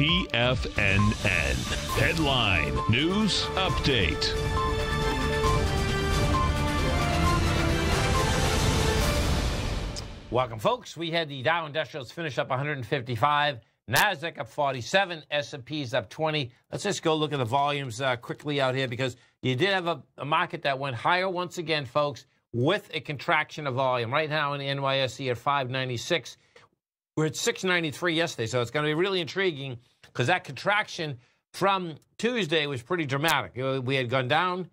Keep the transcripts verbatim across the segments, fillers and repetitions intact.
T F N N. Headline News Update. Welcome, folks. We had the Dow Industrials finish up one hundred fifty-five. Nasdaq up forty-seven, S and P's up twenty. Let's just go look at the volumes uh, quickly out here, because you did have a, a market that went higher once again, folks, with a contraction of volume. Right now in the N Y S E at five ninety-six. We're at six ninety-three yesterday, so it's going to be really intriguing, because that contraction from Tuesday was pretty dramatic. You know, we had gone down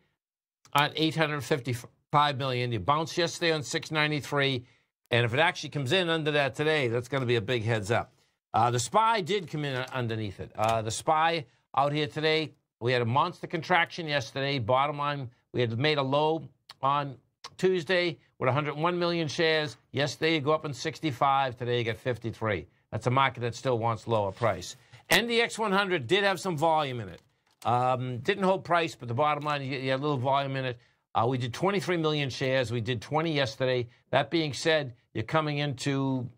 on eight hundred fifty-five million. You bounced yesterday on six ninety-three, and if it actually comes in under that today, that's going to be a big heads up. Uh, the S P Y did come in underneath it. Uh, the S P Y out here today, we had a monster contraction yesterday. Bottom line, we had made a low on Tuesday with one hundred one million shares. Yesterday, you go up in sixty-five. Today, you get fifty-three. That's a market that still wants lower price. N D X one hundred did have some volume in it. Um, didn't hold price, but the bottom line, you, you had a little volume in it. Uh, we did twenty-three million shares. We did twenty yesterday. That being said, you're coming into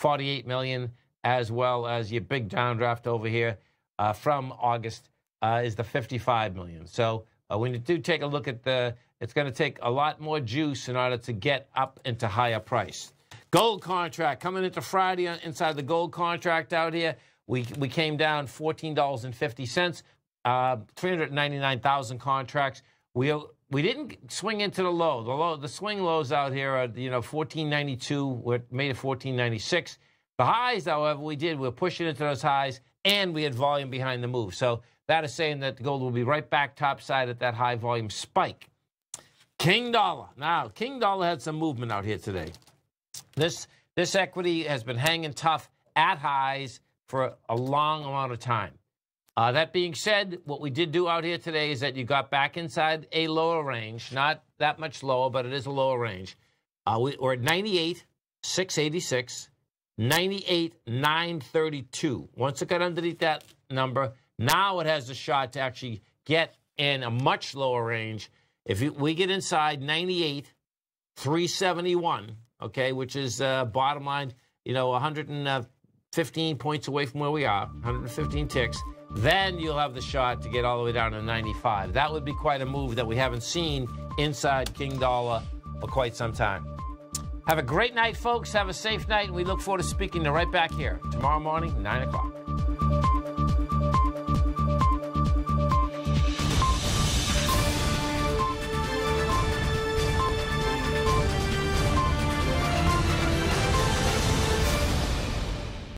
forty-eight million, as well as your big downdraft over here uh, from August uh, is the fifty-five million. So uh, when you do take a look at the, it's going to take a lot more juice in order to get up into higher price. Gold contract coming into Friday inside the gold contract out here. We, we came down fourteen dollars and fifty cents, uh, three hundred ninety-nine thousand contracts. We, we didn't swing into the low. The low, the swing lows out here are, you know, fourteen ninety-two. We're made at fourteen ninety-six. The highs, however, we did. We're pushing into those highs, and we had volume behind the move. So that is saying that the gold will be right back topside at that high volume spike. King dollar. Now, King dollar had some movement out here today. This, this equity has been hanging tough at highs for a long amount of time. Uh, that being said, what we did do out here today is that you got back inside a lower range, not that much lower, but it is a lower range. Uh, we, we're at ninety-eight six eighty-six, ninety-eight nine thirty-two. Once it got underneath that number, now it has the shot to actually get in a much lower range. If you, we get inside ninety-eight three seventy-one, okay, which is uh, bottom line, you know, one hundred fifteen points away from where we are, one hundred fifteen ticks. Then you'll have the shot to get all the way down to ninety-five. That would be quite a move that we haven't seen inside King dollar for quite some time. Have a great night, folks. Have a safe night. And we look forward to speaking to you right back here tomorrow morning, nine o'clock.